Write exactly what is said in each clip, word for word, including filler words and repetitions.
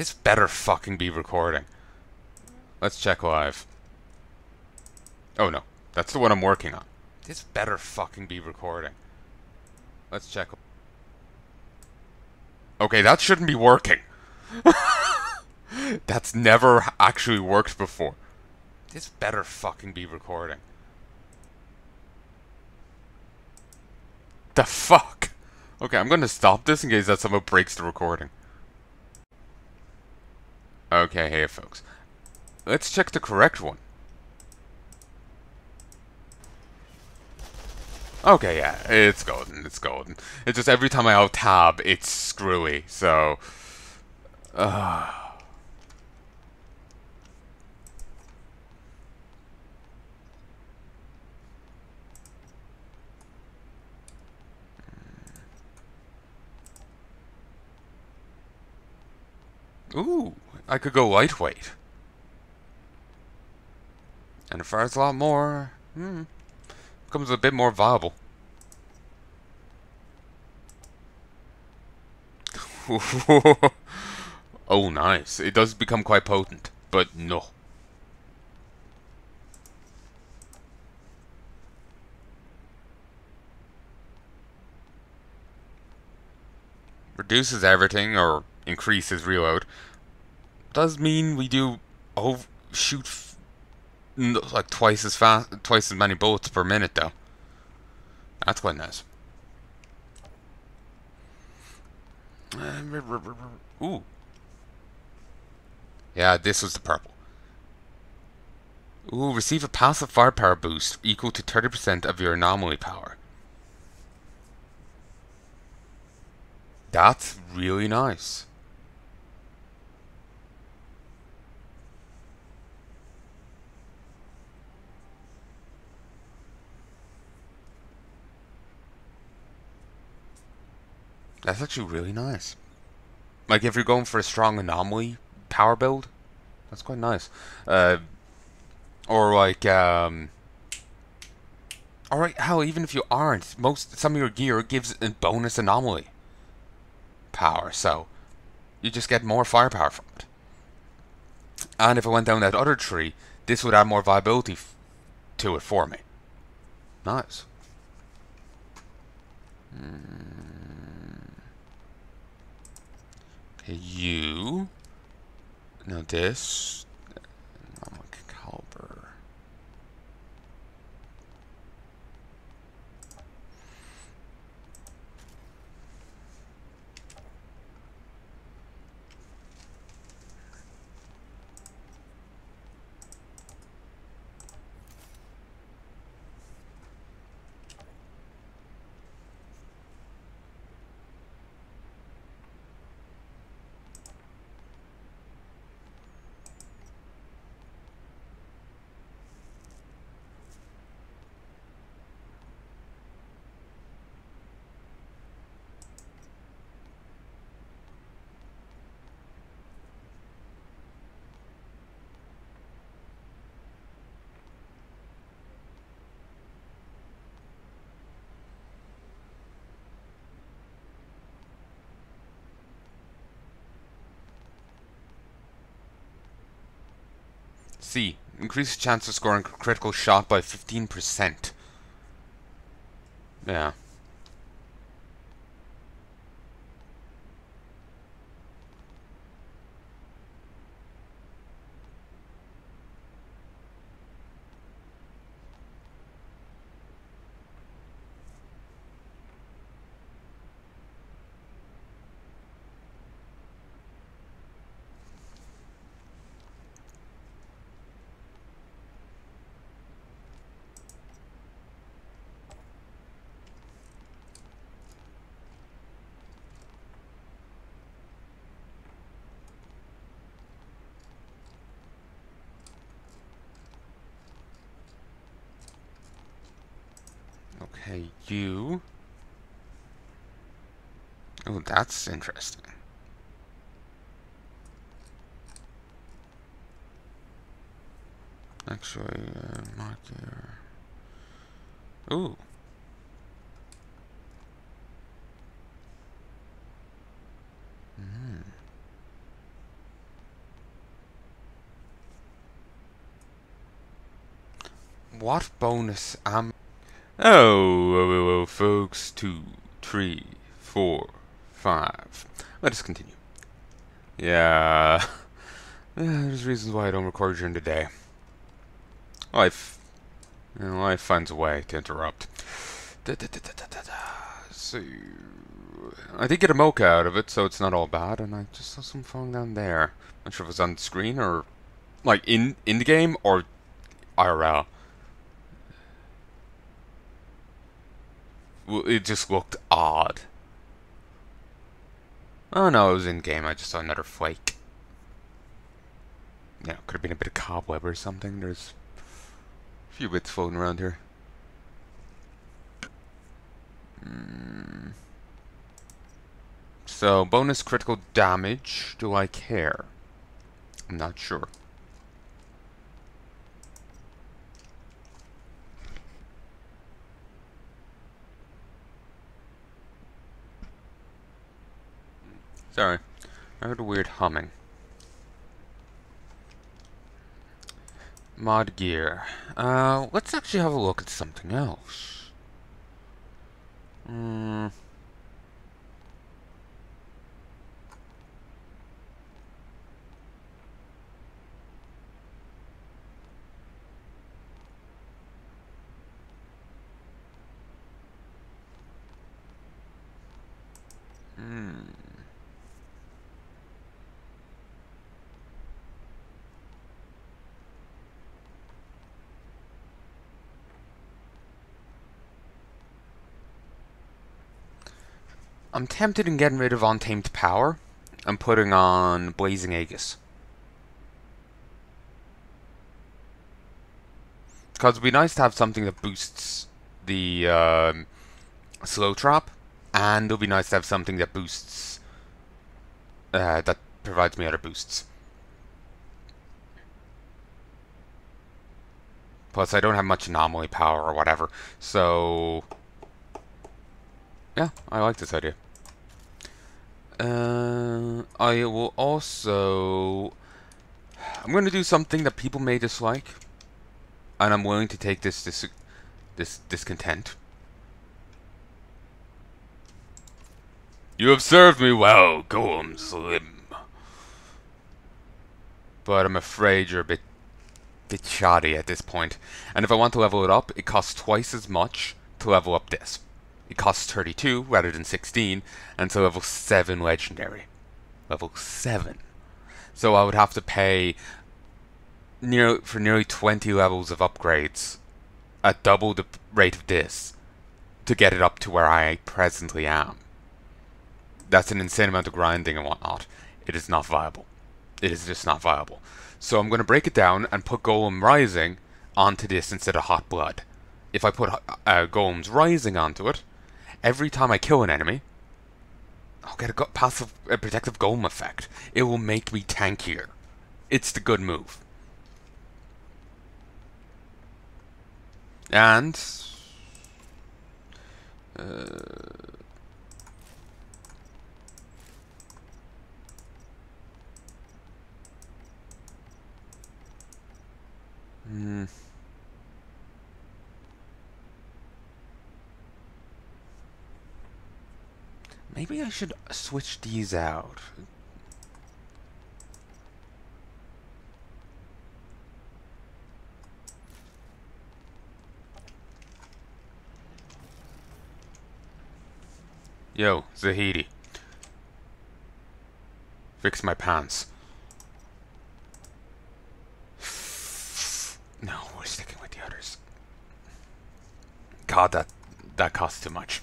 This better fucking be recording. Let's check live. Oh no, that's the one I'm working on. This better fucking be recording. Let's check. Okay, that shouldn't be working. That's never actually worked before. This better fucking be recording. The fuck? Okay, I'm gonna stop this in case that somehow breaks the recording. Okay, hey folks. Let's check the correct one. Okay, yeah, it's golden, it's golden. It's just every time I alt tab, it's screwy, so... Uh. Ooh, I could go lightweight. And it fires a lot more. Hmm. Becomes a bit more viable. Oh, nice. It does become quite potent, but no. Reduces everything, or increases reload. Does mean we do over shoot f like twice as fast, twice as many bullets per minute though. That's quite nice. Ooh. Yeah, this was the purple. Ooh, receive a passive firepower boost equal to thirty percent of your anomaly power. That's really nice. That's actually really nice. Like, if you're going for a strong anomaly power build, that's quite nice. Uh, or like, um... alright, hell, even if you aren't, most some of your gear gives a bonus anomaly power, so you just get more firepower from it. And if I went down that other tree, this would add more viability f to it for me. Nice. Hmm... You now this anomaly caliber. C. Increase chance of scoring critical shot by fifteen percent. Yeah. Okay, you. Oh, that's interesting. Actually, uh, not there. Ooh. Mm. What bonus am... Oh, oh, oh, oh, folks. Two, three, four, five. Let us continue. Yeah. There's reasons why I don't record during the day. Life. You know, life finds a way to interrupt. Da, da, da, da, da, da, da. So... I did get a mocha out of it, so it's not all bad, and I just saw some falling down there. Not sure if it's on the screen or... Like, in, in the game, or... I R L. Well, it just looked odd. Oh no, it was in-game, I just saw another flake. Yeah, it could have been a bit of cobweb or something. There's a few bits floating around here. Mm. So, bonus critical damage. Do I care? I'm not sure. Sorry, I heard a weird humming. Mod gear. Uh, let's actually have a look at something else. Mm. Hmm. I'm tempted in getting rid of Untamed Power. I'm putting on Blazing Aegis. Because it'd be nice to have something that boosts the uh, slow drop, and it'll be nice to have something that boosts, uh, that provides me other boosts. Plus, I don't have much anomaly power or whatever, so... Yeah, I like this idea. Uh, I will also... I'm going to do something that people may dislike. And I'm willing to take this dis this discontent. You have served me well, Golem Slim. But I'm afraid you're a bit, bit shoddy at this point. And if I want to level it up, it costs twice as much to level up this. It costs thirty-two rather than sixteen, and so level seven legendary. Level seven. So I would have to pay near, for nearly twenty levels of upgrades at double the rate of this to get it up to where I presently am. That's an insane amount of grinding and whatnot. It is not viable. It is just not viable. So I'm going to break it down and put Golem Rising onto this instead of Hot Blood. If I put uh, Golems Rising onto it, every time I kill an enemy, I'll get a go passive a protective golem effect. It will make me tankier. It's the good move. And... Uh, hmm... Maybe I should switch these out. Yo, Zahidi. Fix my pants. No, we're sticking with the others. God, that, that costs too much.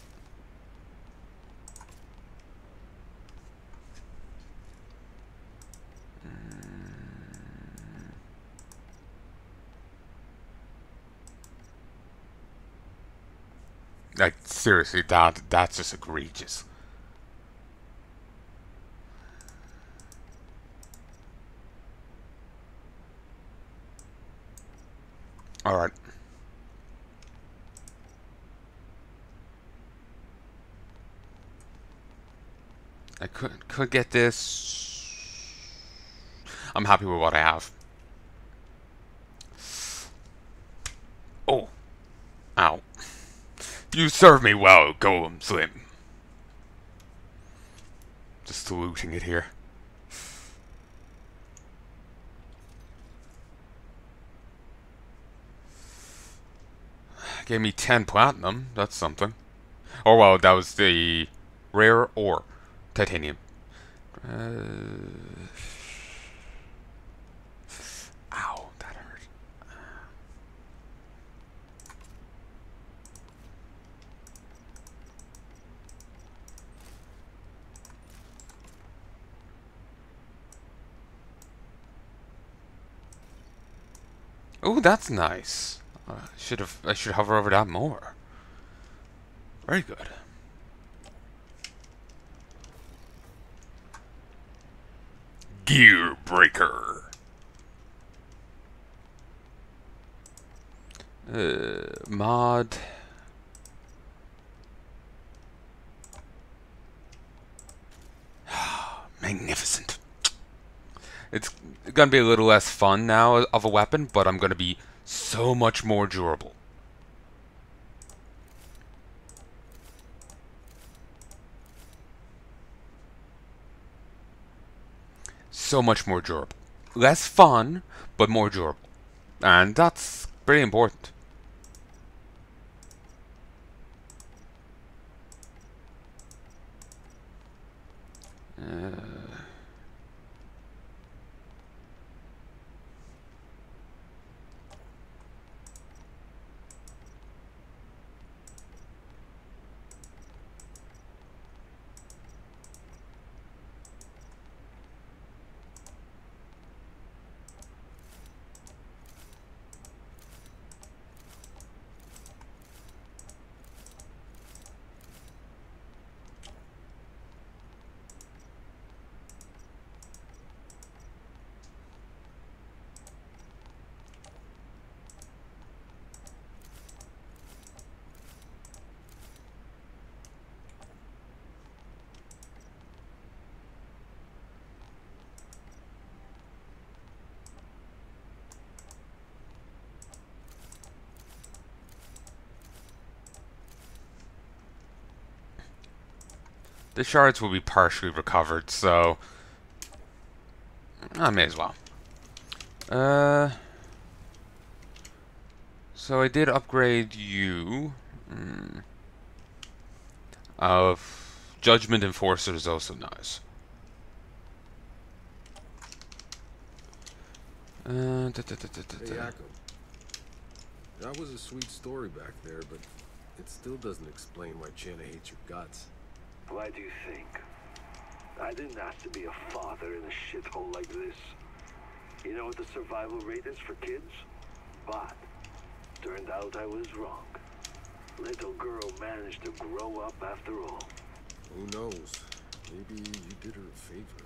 Like, seriously, that, that's just egregious. Alright. I could, could get this. I'm happy with what I have. You serve me well, Golem Slim. Just saluting it here. Gave me ten platinum. That's something. Oh well, that was the rare ore, titanium. Uh, ow, that hurt. Oh, that's nice. Uh, should have. I should hover over that more. Very good. Gear breaker. Uh, mod. Magnificent. It's gonna be a little less fun now of a weapon, but I'm gonna be so much more durable. So much more durable. Less fun, but more durable. And that's pretty important. Uh, The shards will be partially recovered, so I may as well. Uh, so I did upgrade you. Mm. Uh, Judgment Enforcer is also nice. Uh, da, da, da, da, da, da. Hey, Jakob. That was a sweet story back there, but it still doesn't explain why Chana hates your guts. Why do you think? I didn't ask to be a father in a shithole like this. You know what the survival rate is for kids? But, turned out I was wrong. Little girl managed to grow up after all. Who knows? Maybe you did her a favor.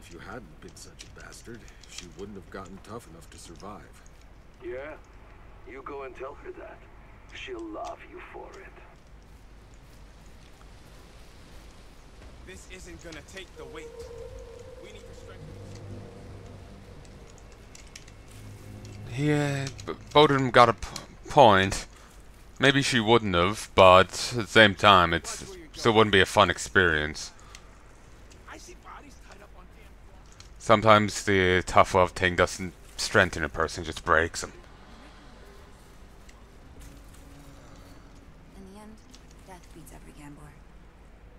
If you hadn't been such a bastard, she wouldn't have gotten tough enough to survive. Yeah? You go and tell her that. She'll love you for it. This isn't gonna take the weight. We need to strengthen. Yeah, but Bowden got a p point. Maybe she wouldn't have, but at the same time, it still wouldn't be a fun experience. I see bodies tied up on damn. Sometimes the tough love thing doesn't strengthen a person, just breaks them.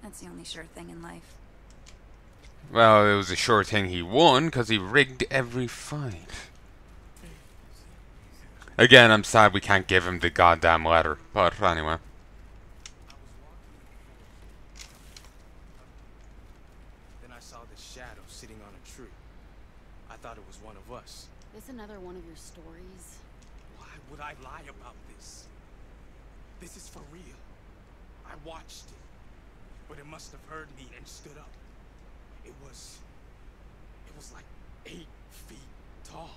That's the only sure thing in life. Well, it was a sure thing he won because he rigged every fight. Again, I'm sad we can't give him the goddamn letter, but anyway. Then I saw this shadow sitting on a tree. I thought it was one of us. Is another one of your stories? Why would I lie about this? This is for real. I watched it. But it must have heard me and stood up. It was... It was like eight feet tall.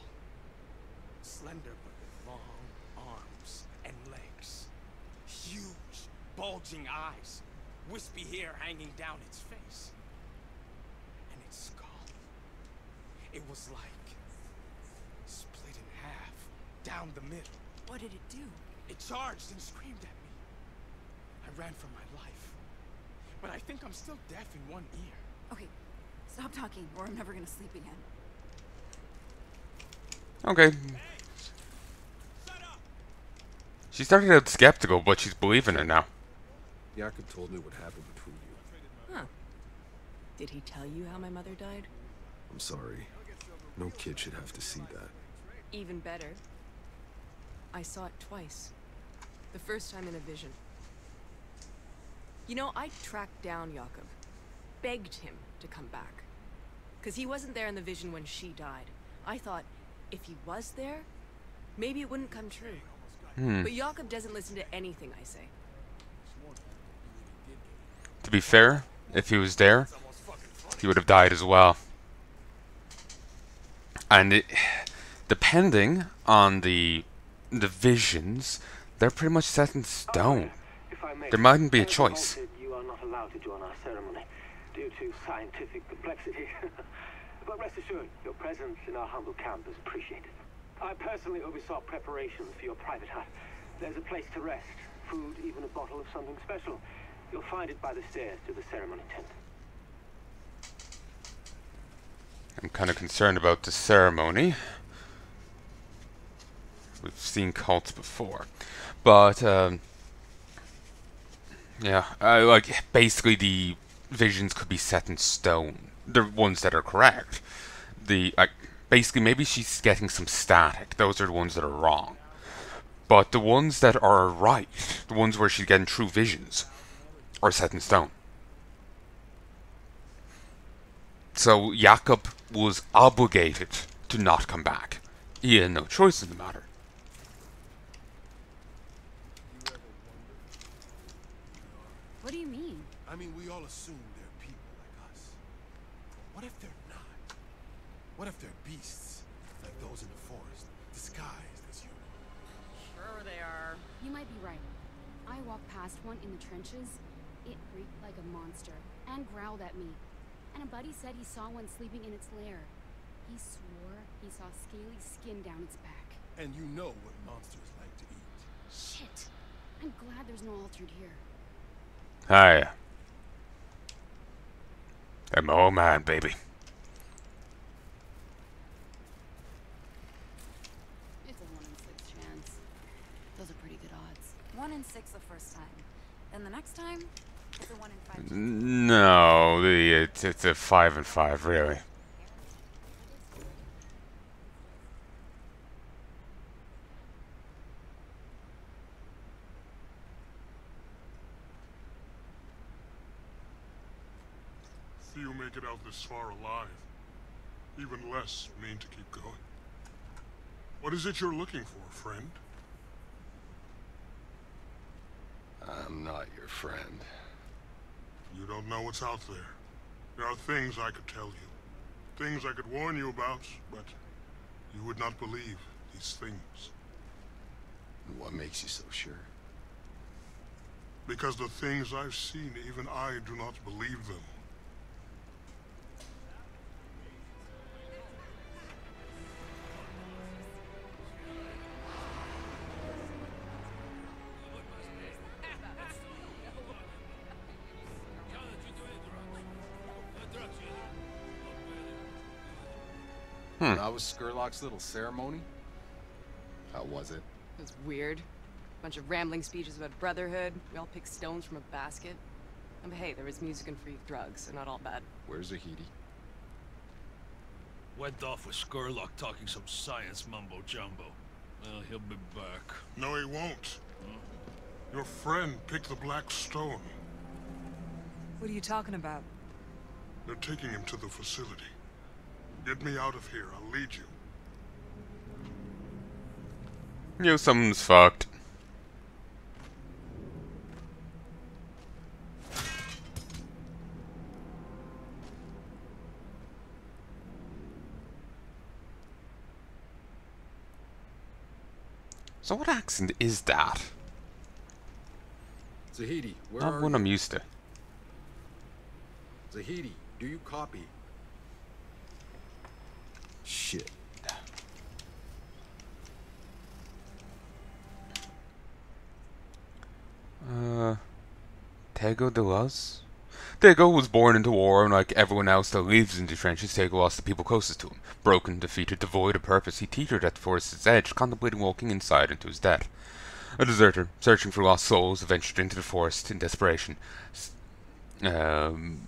Slender, but with long arms and legs. Huge, bulging eyes. Wispy hair hanging down its face. And its skull. It was like... split in half, down the middle. What did it do? It charged and screamed at me. I ran for my life. But I think I'm still deaf in one ear. Okay, stop talking or I'm never gonna sleep again. Okay. She started out skeptical, but she's believing it now. Jakob told me what happened between you. Huh. Did he tell you how my mother died? I'm sorry. No kid should have to see that. Even better. I saw it twice. The first time in a vision. You know, I tracked down Jakob. Begged him to come back. Because he wasn't there in the vision when she died. I thought, if he was there, maybe it wouldn't come true. Hmm. But Jakob doesn't listen to anything I say. To be fair, if he was there, he would have died as well. And it, depending on the the visions, they're pretty much set in stone. Oh, may, there mightn't be a choice. You are not allowed to join our ceremony due to scientific complexity. But rest assured, your presence in our humble camp is appreciated. I personally oversaw preparations for your private hut. There's a place to rest, food, even a bottle of something special. You'll find it by the stairs to the ceremony tent. I'm kind of concerned about the ceremony. We've seen cults before. But, um... yeah, uh, like, basically the visions could be set in stone. The ones that are correct. The, like, basically maybe she's getting some static. Those are the ones that are wrong. But the ones that are right, the ones where she's getting true visions, are set in stone. So Jakob was obligated to not come back. He had no choice in the matter. What do you mean? I mean, we all assume they're people like us. What if they're not? What if they're beasts, like those in the forest, disguised as human? Sure they are. You might be right. I walked past one in the trenches. It reeked like a monster, and growled at me. And a buddy said he saw one sleeping in its lair. He swore he saw scaly skin down its back. And you know what monsters like to eat. Shit! I'm glad there's no altered here. Hi. I'm all mine, baby. It's a one in six chance. Those are pretty good odds. One in six the first time. And the next time? It's a one in five. No, the, it's, it's a five and five, really. See you make it out this far alive. Even less mean to keep going. What is it you're looking for, friend? I'm not your friend. You don't know what's out there. There are things I could tell you. Things I could warn you about, but you would not believe these things. What makes you so sure? Because the things I've seen, even I do not believe them. Hmm. That was Scurlock's little ceremony? How was it? It was weird. Bunch of rambling speeches about brotherhood. We all picked stones from a basket. And but hey, there was music and free drugs, so not all bad. Where's Zahidi? Went off with Scurlock talking some science mumbo-jumbo. Well, he'll be back. No, he won't. Huh? Your friend picked the black stone. What are you talking about? They're taking him to the facility. Get me out of here, I'll lead you. You know, something's fucked. So what accent is that? Zahidi, where Not are one you? I'm used to. Zahidi, do you copy? Shit. Uh, Tiago de Luz? Diego was born into war, and like everyone else that lives in the trenches, Diego lost the people closest to him. Broken, defeated, devoid of purpose, he teetered at the forest's edge, contemplating walking inside into his death. A deserter, searching for lost souls, ventured into the forest in desperation. Um,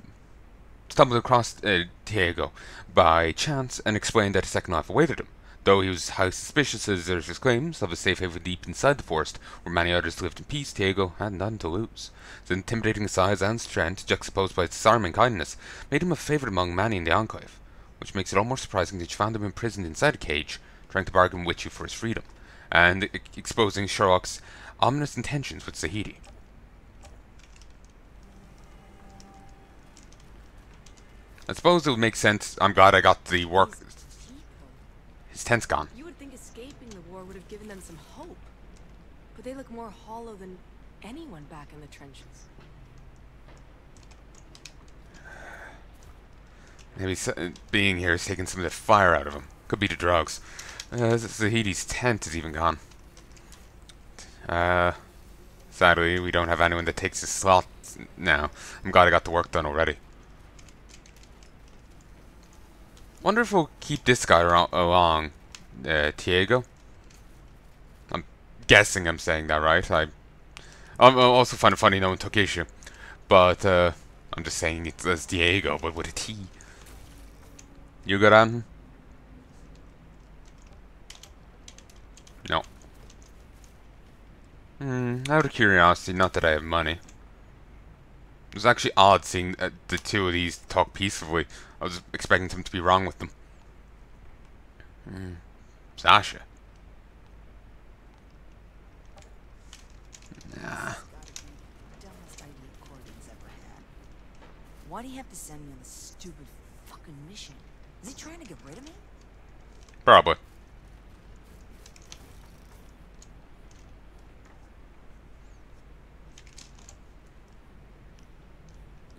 stumbled across uh, Diego by chance and explained that a second life awaited him. Though he was highly suspicious of the deserter's claims of a safe haven deep inside the forest, where many others lived in peace, Diego had none to lose. His intimidating size and strength, juxtaposed by his disarming kindness, made him a favorite among many in the Enclave, which makes it all more surprising that you found him imprisoned inside a cage, trying to bargain with you for his freedom, and exposing Scurlock's ominous intentions with Zahidi. I suppose it would make sense. I'm glad I got the work. His tent's gone. You would think escaping the war would have given them some hope, but they look more hollow than anyone back in the trenches. Maybe being here is taking some of the fire out of them. Could be the drugs. Uh, Zahidi's tent is even gone. Uh, sadly, we don't have anyone that takes his slot now. I'm glad I got the work done already. Wonder if we'll keep this guy along, uh, Diego. I'm guessing I'm saying that right. I, I also find it funny no one took issue, but uh, I'm just saying it as Diego, but with a T. You got on? No. Hmm. Out of curiosity, not that I have money. It was actually odd seeing uh, the two of these talk peacefully. I was expecting something to be wrong with them. Mm. Sasha. Nah. Why do you have to send me on this stupid fucking mission? Is he trying to get rid of me? Probably.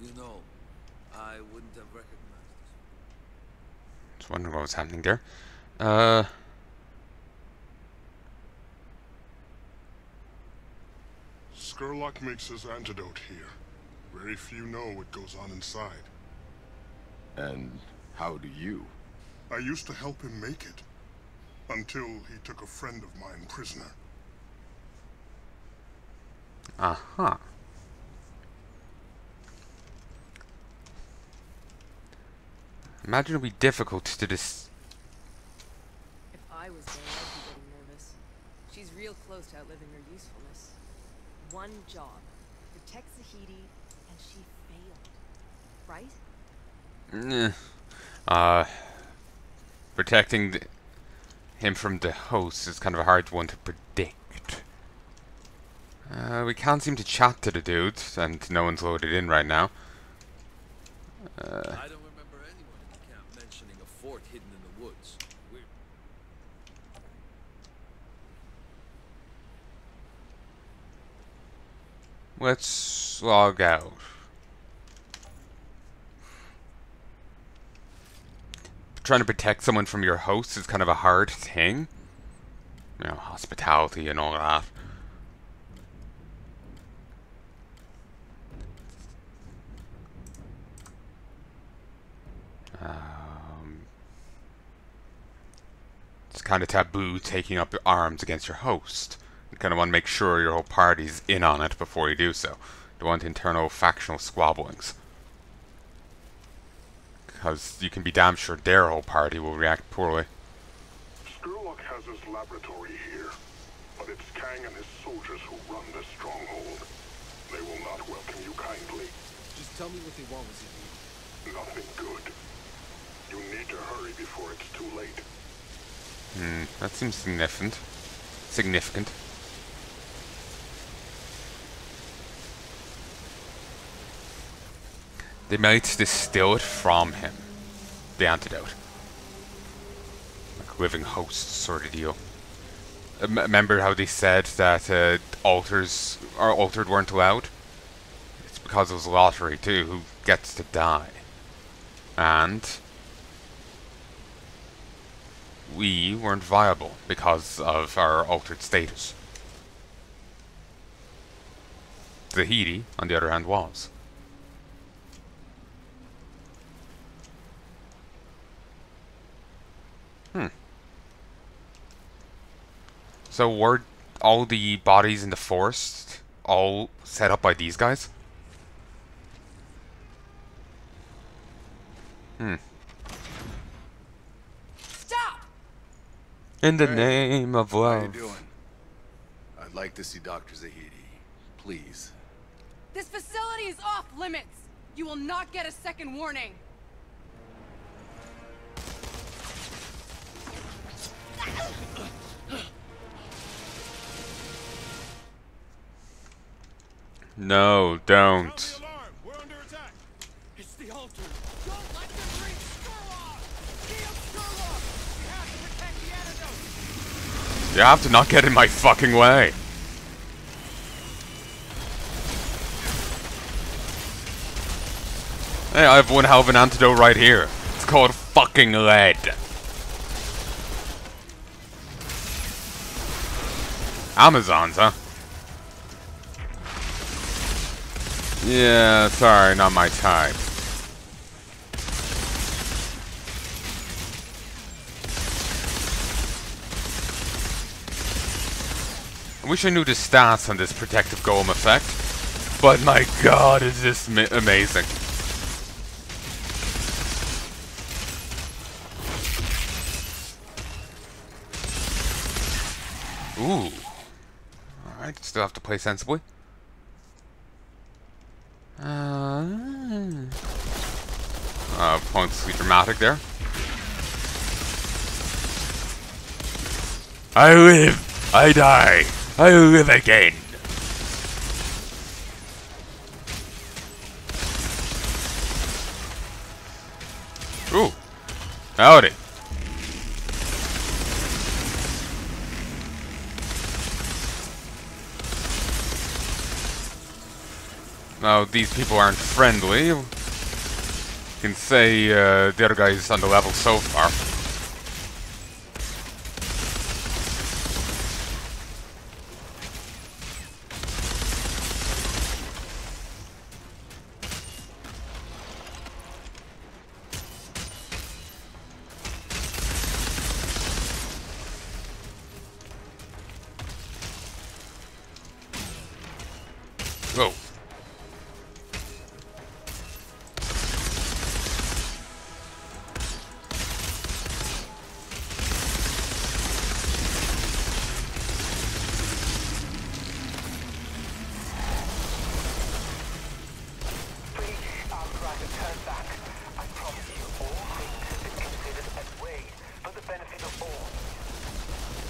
You know, I wouldn't have recognized it. Just wondering what was happening there. Uh, Scurlock makes his antidote here. Very few know what goes on inside. And how do you? I used to help him make it, until he took a friend of mine prisoner. Uh-huh. Imagine it would be difficult to dis... If I was there, I'd be getting nervous. She's real close to outliving her usefulness. One job. Protect Zahidi, and she failed. Right? Mm. Uh... Protecting the, him from the host is kind of a hard one to predict. Uh, we can't seem to chat to the dude, and no one's loaded in right now. Uh... I don't hidden in the woods. Weird. Let's log out. Trying to protect someone from your host is kind of a hard thing. You know, hospitality and all that. Kind of taboo taking up your arms against your host. You kind of want to make sure your whole party's in on it before you do so. Don't want internal factional squabblings, because you can be damn sure their whole party will react poorly. Scurlock has his laboratory here, but it's Kang and his soldiers who run this stronghold. They will not welcome you kindly. Just tell me what they want, Zahidi. Nothing good. You need to hurry before it's too late. Hmm, that seems significant. Significant. They might distill it from him. The antidote. Like living hosts sort of deal. Um, remember how they said that uh, altars or altered weren't allowed? It's because it was a lottery too, who gets to die. And we weren't viable because of our altered status. Zahidi, on the other hand, was. Hmm. So were all the bodies in the forest all set up by these guys? Hmm. Stop! In the hey, name of love. How you doing? I'd like to see Doctor Zahidi, please. This facility is off limits. You will not get a second warning. No, don't. You have to not get in my fucking way. Hey, I have one hell of an antidote right here. It's called fucking lead. Amazons, huh? Yeah, sorry, not my type. I wish I knew the stats on this protective golem effect, but my god, is this mi amazing. Ooh. Alright, still have to play sensibly. Uh, uh pointlessly dramatic there. I live, I die. I live again. Ooh. Howdy. Now, these people aren't friendly. You can say uh, the other guy's on the level so far. Whoa.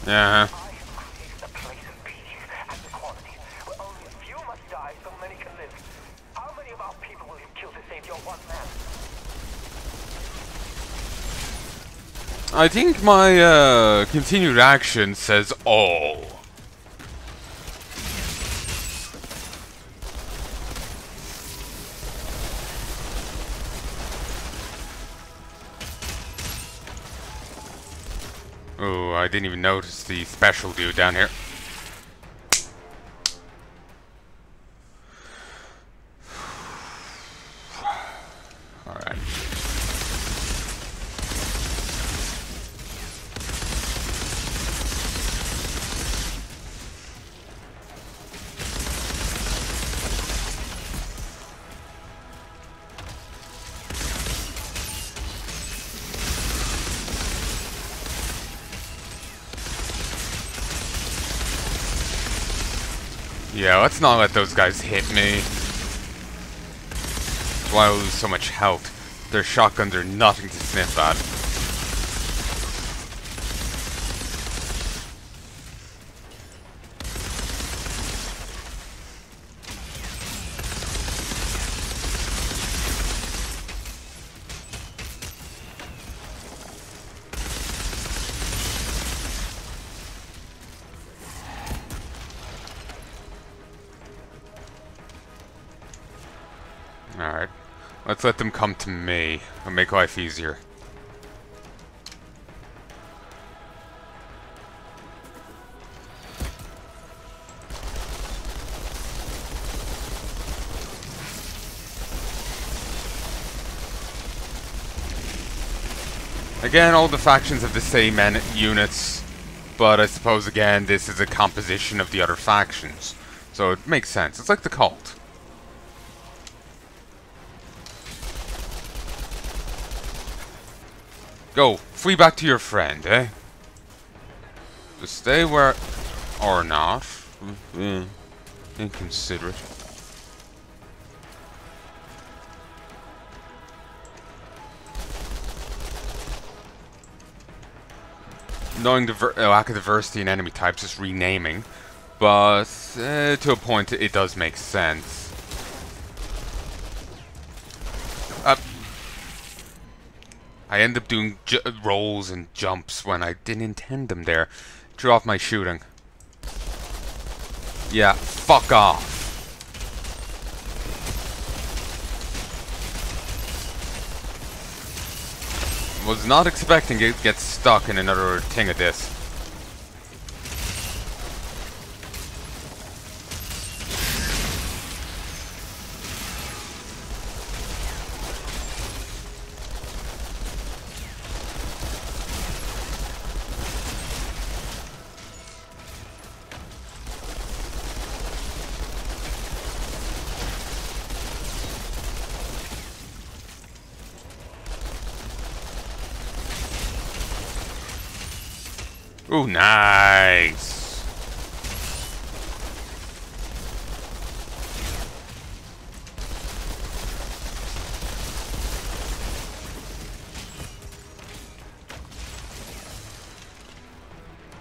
Uh-huh. I think my uh, continued action says all. Oh, I didn't even notice the special dude down here. Alright. Yeah, let's not let those guys hit me. That's why I lose so much health. Their shotguns are nothing to sniff at. Alright. Let's let them come to me. It'll make life easier. Again, all the factions have the same units, but I suppose, again, this is a composition of the other factions. So it makes sense. It's like the cult. Go. Flee back to your friend, eh? Just stay where... Or not. Mm-hmm. Inconsiderate. Knowing the ver lack of diversity in enemy types is renaming, but uh, to a point it does make sense. Uh, I end up doing j rolls and jumps when I didn't intend them there. Threw off my shooting. Yeah, fuck off. Was not expecting it to get stuck in another thing of this. Ooh, nice!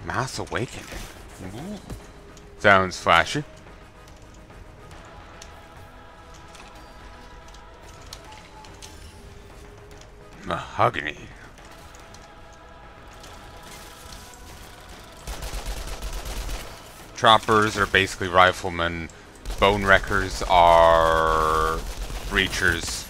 Mass Awakening. Ooh. Sounds flashy. Mahogany. Choppers are basically riflemen. Bone wreckers are breachers.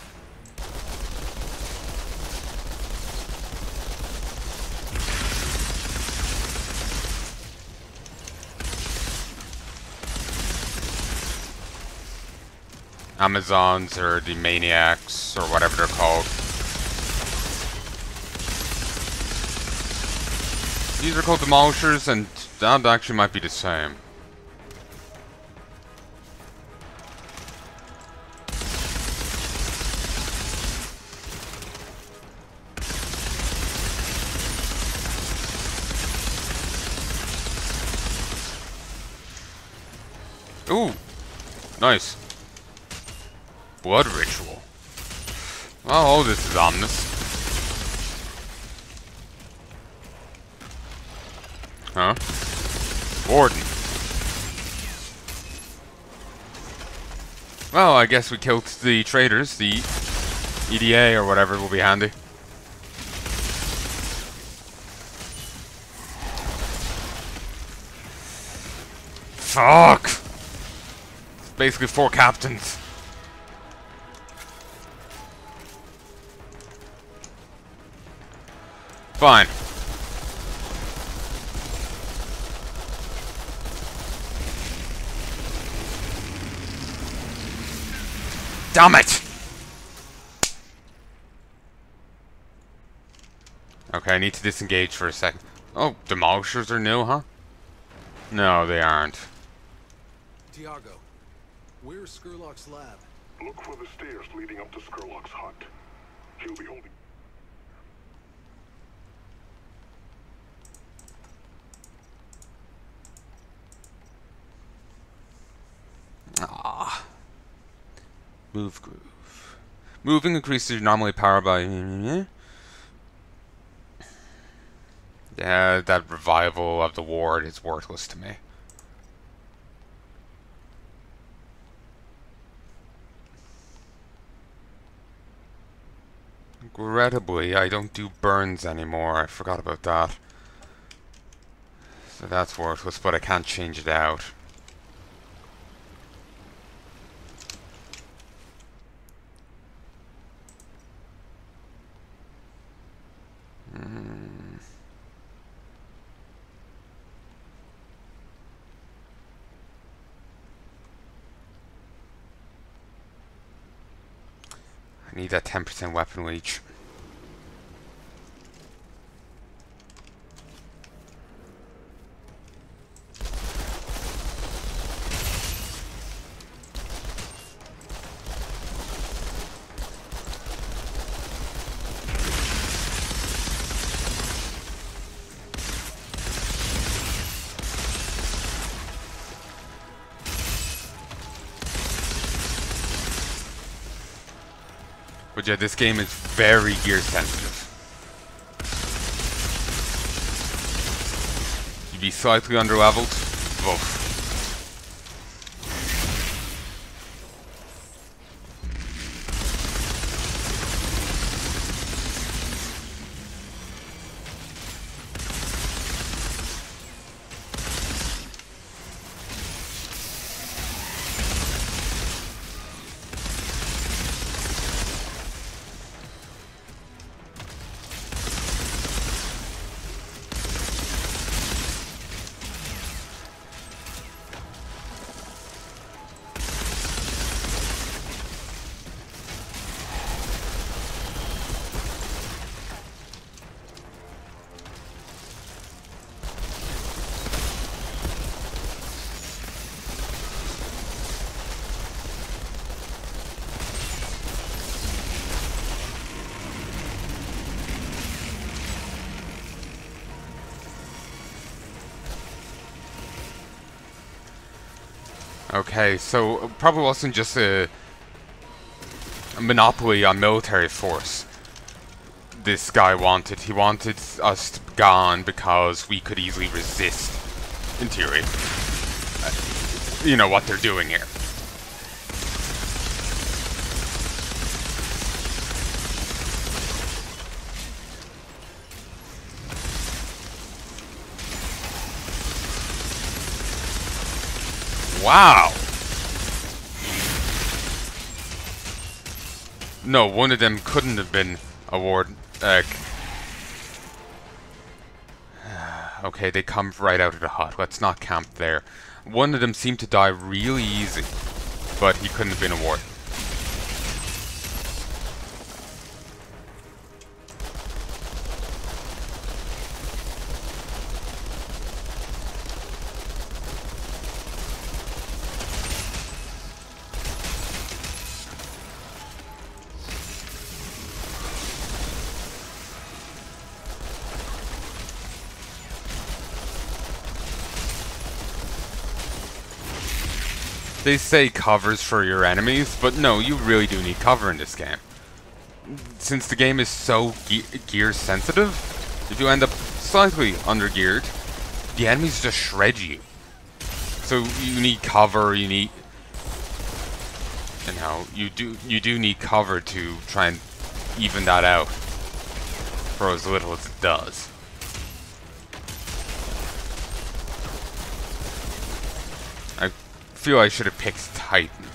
Amazons are the maniacs or whatever they're called. These are called demolishers, and that actually might be the same. Ooh, nice. Blood ritual. Well, all this is ominous. Huh? Warden. Well, I guess we killed the traitors. The E D A or whatever will be handy. Fuck! It's basically four captains. Fine. Damn it! Okay, I need to disengage for a second. Oh, demolishers are new, huh? No, they aren't. Tiago, where's Scurlock's lab? Look for the stairs leading up to Scurlock's hut. He'll be holding. Ah. Move groove. Moving increases anomaly power by... Yeah, that revival of the ward is worthless to me. Regrettably, I don't do burns anymore. I forgot about that. So that's worthless, but I can't change it out. I need that ten percent weapon reach. But yeah, this game is very gear sensitive. You'd be slightly underleveled. Woof. Okay, so it probably wasn't just a, a monopoly on military force this guy wanted. He wanted us to be gone because we could easily resist, in theory, uh, you know, what they're doing here. Wow! No, one of them couldn't have been awarded. Uh, okay, they come right out of the hut. Let's not camp there. One of them seemed to die really easy, but he couldn't have been awarded. They say covers for your enemies, but no, you really do need cover in this game. Since the game is so ge gear sensitive, if you end up slightly under-geared, the enemies just shred you. So you need cover, you need... You know, you do, you do need cover to try and even that out, for as little as it does. I feel I should have picked Titan.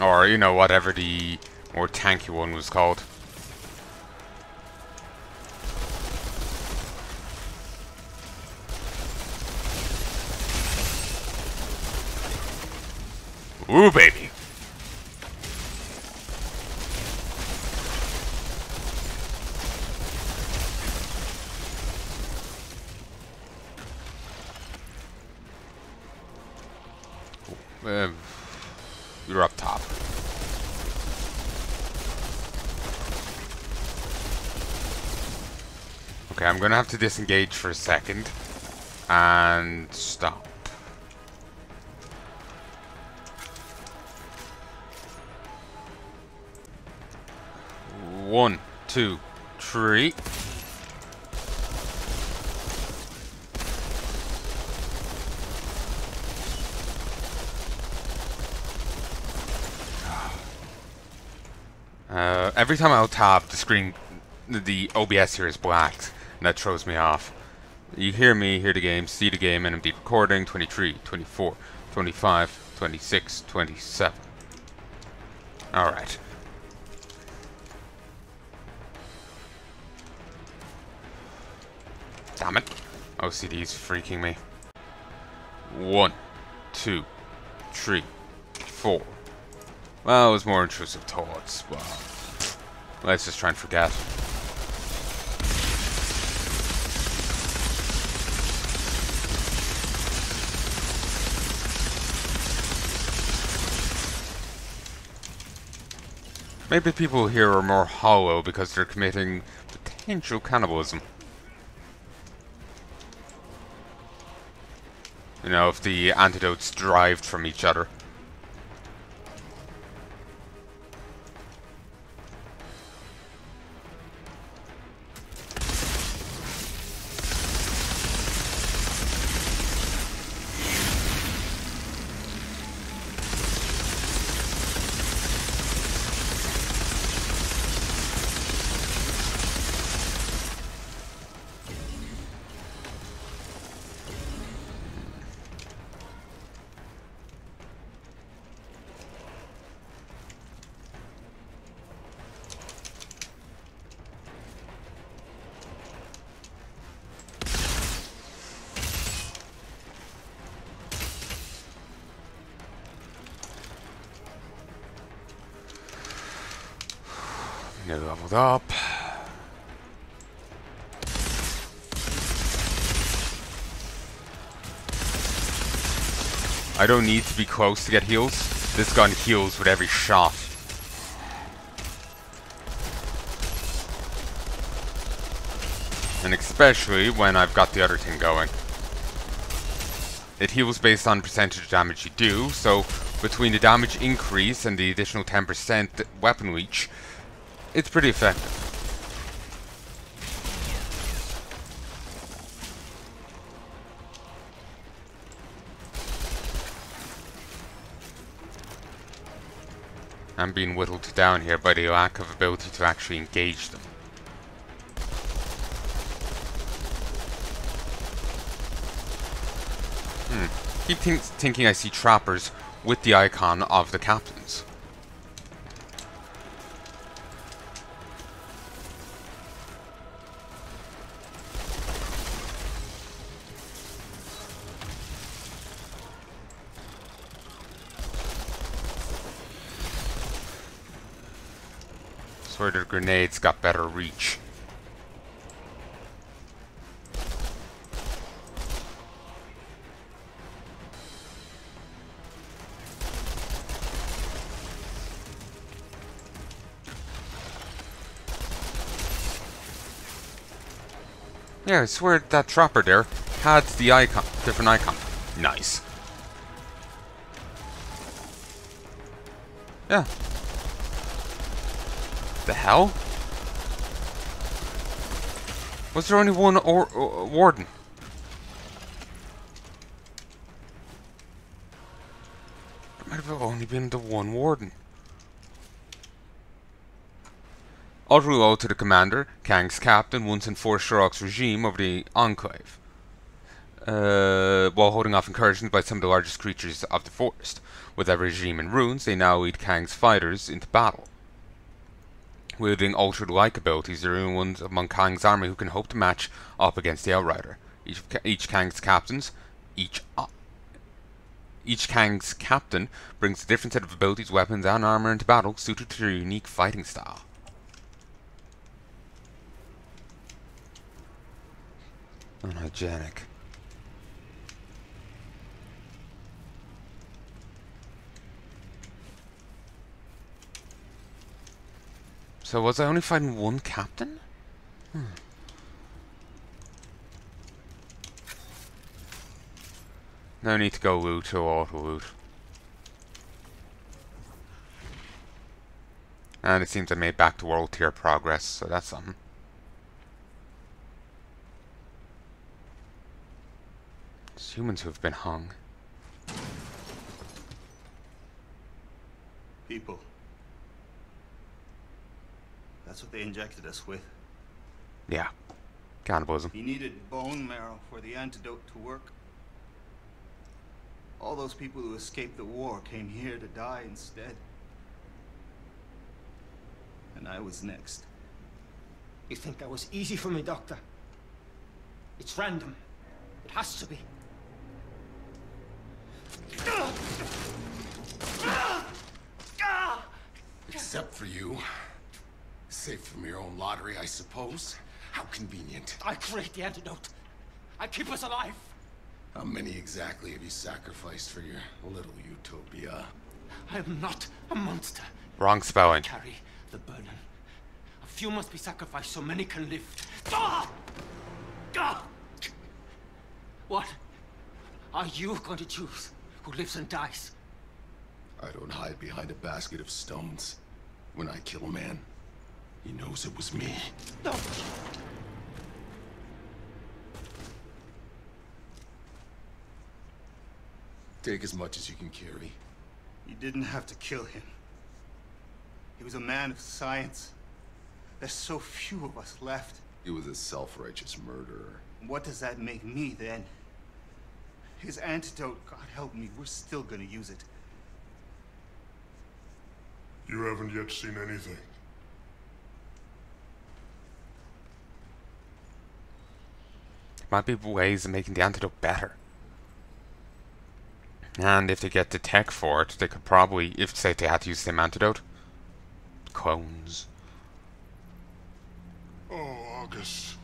Or, you know, whatever the more tanky one was called. Ooh, baby! Uh, you're up top. Okay, I'm gonna have to disengage for a second and stop. One, two, three. Uh, every time I'll tap, the screen, the O B S here is blacked, and that throws me off. You hear me, hear the game, see the game, and I'm deep recording, twenty-three, twenty-four, twenty-five, twenty-six, twenty-seven. Alright. Damn it. O C D's freaking me. One, two, three, four. Well, it was more intrusive thoughts. Well, let's just try and forget. Maybe people here are more hollow because they're committing potential cannibalism. You know, if the antidotes derived from each other. get leveled up. I don't need to be close to get heals. This gun heals with every shot. And especially when I've got the other thing going. It heals based on percentage of damage you do, so between the damage increase and the additional ten percent weapon leech, it's pretty effective. I'm being whittled down here by the lack of ability to actually engage them. Hmm. Keep think thinking I see trappers with the icon of the captains. Swear the grenades got better reach. Yeah, I swear that trapper there had the icon, different icon. Nice. Yeah. The hell? Was there only one or, or warden? There might have only been the one warden. Utter loyalty to the commander, Kang's captain, once enforced Scurlock's regime over the Enclave, uh, while holding off incursions by some of the largest creatures of the forest. With their regime in ruins, they now lead Kang's fighters into battle. Wielding Ultra-like abilities, they're the only ones among Kang's army who can hope to match up against the Outrider. Each, of Ka each Kang's captains, each uh, each Kang's captain brings a different set of abilities, weapons, and armor into battle suited to their unique fighting style. Unhygienic. So was I only fighting one captain? Hmm. No need to go loot or auto loot. And it seems I made back to world tier progress, so that's something. It's humans who have been hung. People. That's what they injected us with. Yeah. Cannibalism. He needed bone marrow for the antidote to work. All those people who escaped the war came here to die instead. And I was next. You think that was easy for me, Doctor? It's random. It has to be. Except for you. Safe from your own lottery, I suppose. How convenient. I create the antidote. I keep us alive. How many exactly have you sacrificed for your little utopia? I am not a monster. Wrong spelling. Carry the burden. A few must be sacrificed so many can live. Ah! Ah! What are you going to choose? Who lives and dies? I don't hide behind a basket of stones. When I kill a man, he knows it was me. No. Take as much as you can carry. You didn't have to kill him. He was a man of science. There's so few of us left. He was a self-righteous murderer. What does that make me, then? His antidote, God help me, we're still gonna use it. You haven't yet seen anything. Might be ways of making the antidote better. And if they get the tech for it, they could probably, if say they had to use the same antidote, clones. August.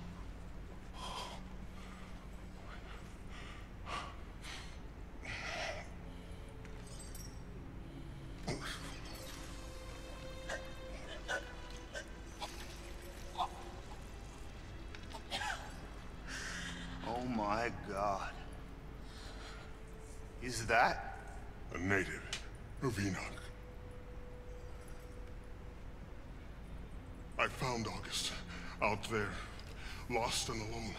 Oh my God. Is that? A native of Enoch. I found August out there, lost and alone.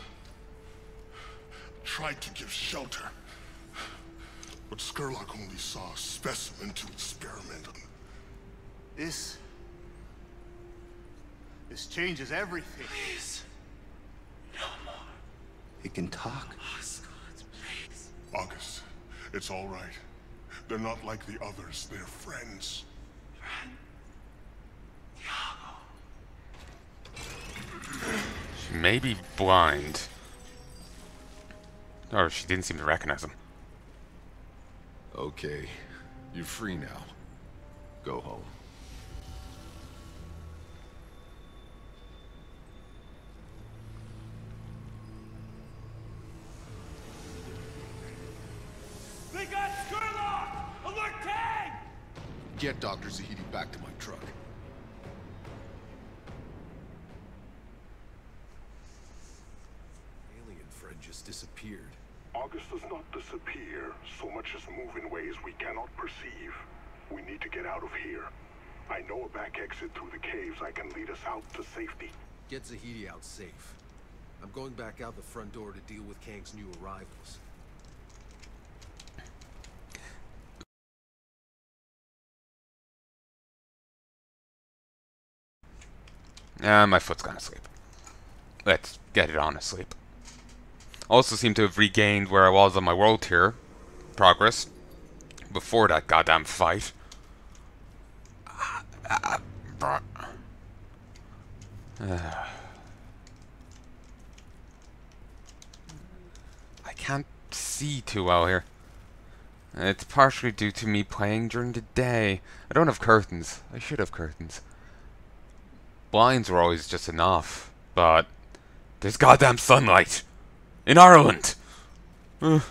Tried to give shelter, but Scurlock only saw a specimen to experiment on. This... This changes everything. Please. No more. It can talk. Scott, please. August, it's all right. They're not like the others, they're friends. Friend? She may be blind. Or she didn't seem to recognize him. Okay. You're free now. Go home. They got Scurlock! Alert Kang! Get Doctor Zahidi back to my truck. Just disappeared. August does not disappear so much as move in ways we cannot perceive. We need to get out of here. I know a back exit through the caves. I can lead us out to safety. Get Zahidi out safe. I'm going back out the front door to deal with Kang's new arrivals. Ah, uh, my foot's gonna sleep. Let's get it on to sleep. Also seem to have regained where I was on my world tier progress before that goddamn fight. Uh, uh, uh, uh. I can't see too well here. It's partially due to me playing during the day. I don't have curtains. I should have curtains. Blinds were always just enough, but there's goddamn sunlight. In Ireland! Uh,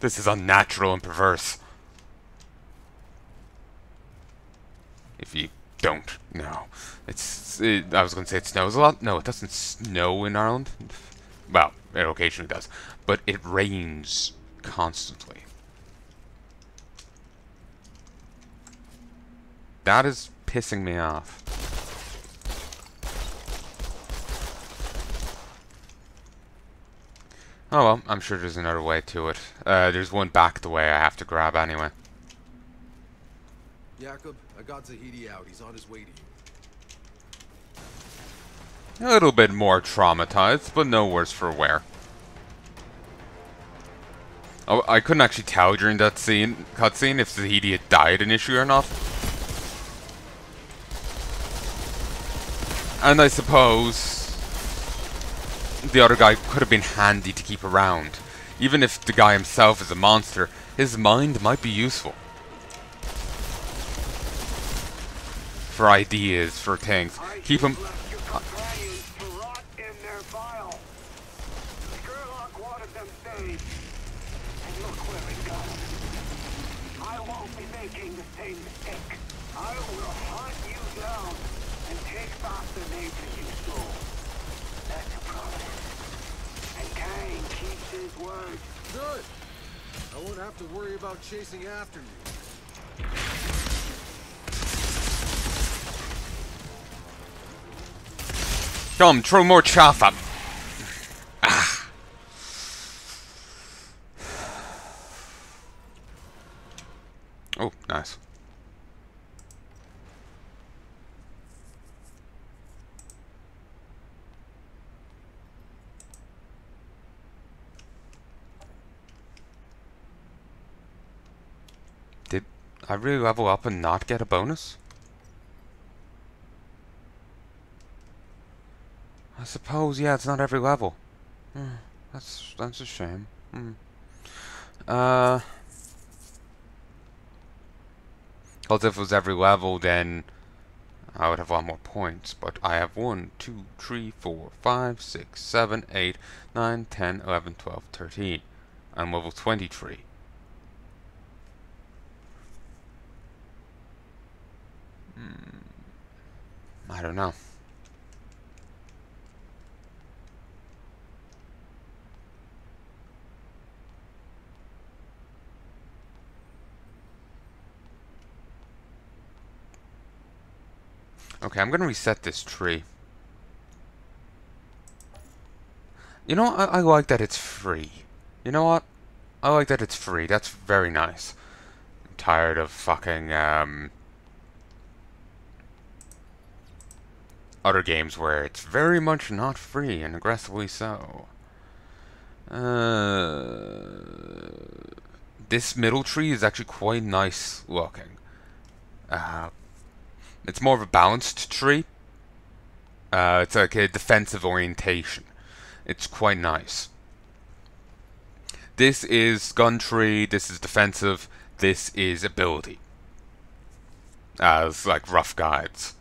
this is unnatural and perverse. If you don't know. It's... It, I was going to say it snows a lot. No, it doesn't snow in Ireland. Well, it occasionally does. But it rains constantly. That is pissing me off. Oh well, I'm sure there's another way to it. Uh, there's one back the way I have to grab anyway. Jakob, I got Zahidi out. He's on his way to you. A little bit more traumatized, but no worse for wear. Oh, I couldn't actually tell during that scene, cutscene, if Zahidi had died initially or not. And I suppose... the other guy could have been handy to keep around. Even if the guy himself is a monster, his mind might be useful. For ideas, for things. Keep him... Good. I won't have to worry about chasing after you. Come, throw more chaff up. Ah. Oh, nice. I really level up and not get a bonus? I suppose, yeah, it's not every level. Mm, that's that's a shame. Mm. Uh, because if it was every level, then I would have a lot more points, but I have one, two, three, four, five, six, seven, eight, nine, ten, eleven, twelve, thirteen. I'm level twenty-three. Hmm. I don't know. Okay, I'm gonna reset this tree. You know, I, I like that it's free. You know what? I like that it's free. That's very nice. I'm tired of fucking, um... other games where it's very much not free, and aggressively so. Uh... This middle tree is actually quite nice looking. Uh... It's more of a balanced tree. Uh, it's like a defensive orientation. It's quite nice. This is gun tree, this is defensive, this is ability. As, like, rough guides.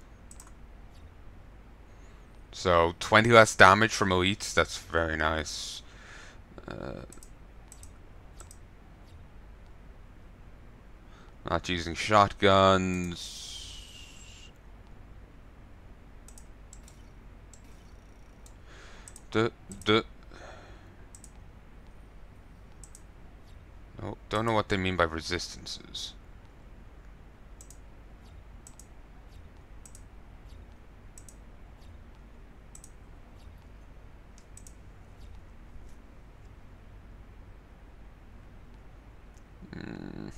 So, twenty less damage from elites, that's very nice. Uh, not using shotguns. Duh, duh. Oh, don't know what they mean by resistances. Mm.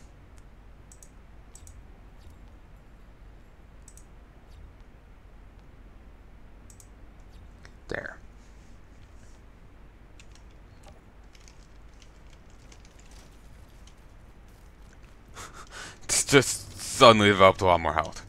There. Just suddenly developed a lot more health.